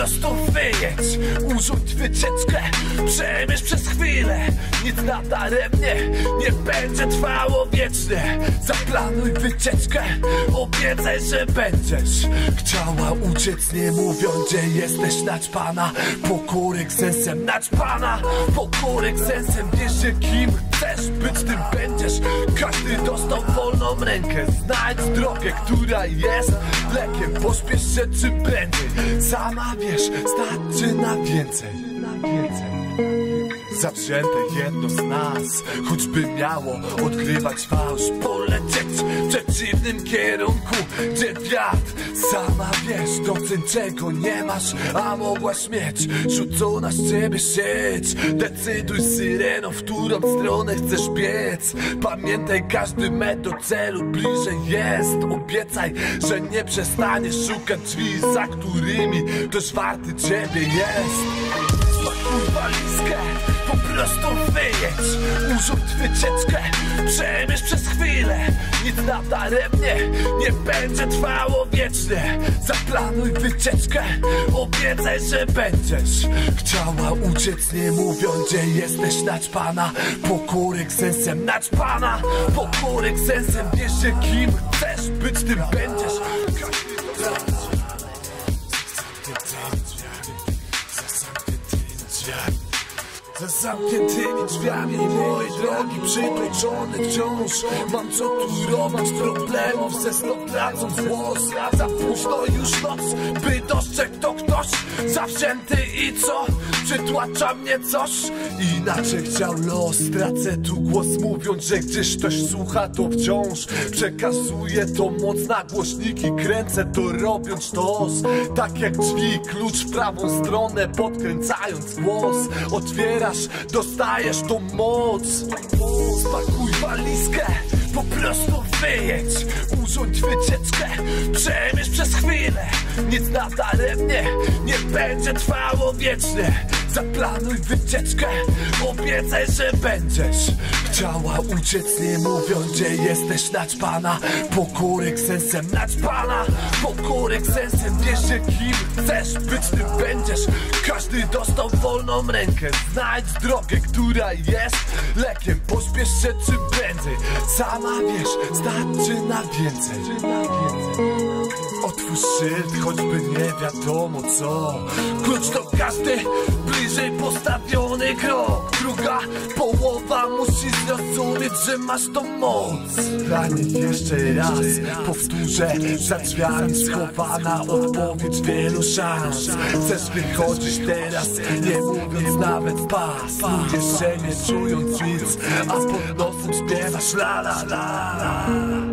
prostu wyjedź, urządź wycieczkę, przemierz przez chwilę. Nic nadaremnie, nie będzie trwało wiecznie. Zaplanuj wycieczkę, obiecaj, że będziesz chciała uciec, nie mówiąc, gdzie jesteś. Naćpana, pokorek sensem, naćpana, pokorek sensem. Wiesz, że kim chcesz być, tym będziesz. Każdy dostał wolną rękę, znajdź drogę, która jest lekiem. Pośpiesz się czym prędzej, sama wiesz, starczy na więcej. Zawzięte jedno z nas, choćby miało odgrywać fałsz, polecieć w przeciwnym kierunku, gdzie wiatr. Sama wiesz, doceń czego nie masz, a mogłaś mieć rzucona z ciebie sieć. Decyduj syreno, w którą stronę chcesz biec. Pamiętaj, każdy metr do celu bliżej jest. Obiecaj, że nie przestaniesz szukać drzwi, za którymi też warty ciebie jest. Spakuj walizkę, po prostu wyjedź, urządź wycieczkę, przemierz przez chwilę. Nic nadaremnie, nie będzie trwało wiecznie. Zaplanuj wycieczkę, obiecaj, że będziesz chciała uciec, nie mówiąc, gdzie jesteś. Naćpana, pokorek sensem, naćpana, pokorek sensem. Wiesz, że kim chcesz być, tym będziesz. Za zamkniętymi drzwiami mojej drogi, przytłoczony wciąż. Mam co tu robić, problemów ze snu tracą głos. Za późno już noc, by dostrzegł to ktoś. Zawzięty i co? Przytłacza mnie coś. Inaczej chciał los, tracę tu głos, mówiąc, że gdzieś ktoś słucha to wciąż. Przekazuję to moc na głośniki, kręcę to robiąc nos. Tak jak drzwi, klucz w prawą stronę, podkręcając głos. Otwiera, dostajesz tą moc. Spakuj walizkę, po prostu wyjedź, urządź wycieczkę, przemierz przez chwilę. Nic nadaremnie, nie będzie trwało wiecznie. Zaplanuj wycieczkę, obiecaj, że będziesz chciała uciec, nie mówiąc, gdzie jesteś. Naćpana, pokorek sensem, naćpana, pokorek sensem. Wiesz, że kim chcesz być, tym będziesz. Każdy dostał wolną rękę, znajdź drogę, która jest lekiem. Pośpiesz się czym prędzej, sama wiesz, starczy na więcej. Otwórz szyld, choćby nie wiadomo co. Klucz to każdy bliżej postawiony krok. Druga połowa musi zrozumieć, że masz tą moc. Dla nich jeszcze raz powtórzę, za drzwiami schowana odpowiedź wielu szans. Chcesz wychodzić teraz, nie mówiąc nawet pas. Czujesz się, nie czując nic, a pod nosem śpiewasz la la la.